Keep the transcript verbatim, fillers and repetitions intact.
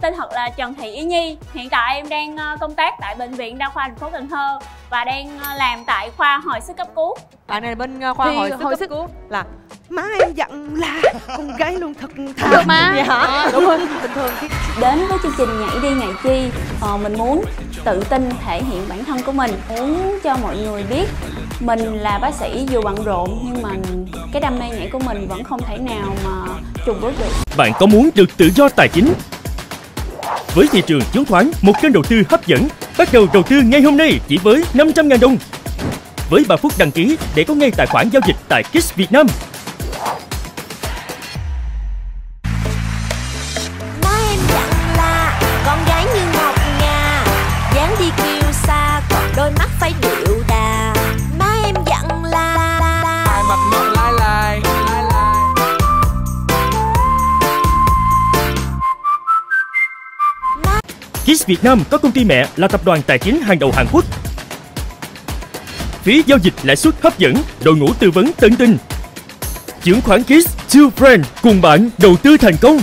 tên thật là Trần Thị Ý Nhi. Hiện tại em đang công tác tại Bệnh viện Đa Khoa thành phố Cần Thơ và đang làm tại khoa hồi sức cấp cứu. Bạn này bên khoa hồi sức, hồi sức cấp cứu là má em dặn là con gái luôn thật thà. Được mà. Vậy hả? À, đúng rồi. Bình thường. Đến với chương trình Nhảy Đi Ngại Chi, mình muốn tự tin thể hiện bản thân của mình, muốn cho mọi người biết mình là bác sĩ dù bận rộn nhưng mà cái đam mê nhảy của mình vẫn không thể nào mà trùng bước được. Bạn có muốn được tự do tài chính? Với thị trường chứng khoán, một kênh đầu tư hấp dẫn, bắt đầu đầu tư ngay hôm nay chỉ với năm trăm nghìn đồng. Với ba phút đăng ký để có ngay tài khoản giao dịch tại KIS Việt Nam. KIS Việt Nam có công ty mẹ là tập đoàn tài chính hàng đầu Hàn Quốc. Phí giao dịch lãi suất hấp dẫn, đội ngũ tư vấn tận tình. Chứng khoán KIS True Friend cùng bạn đầu tư thành công.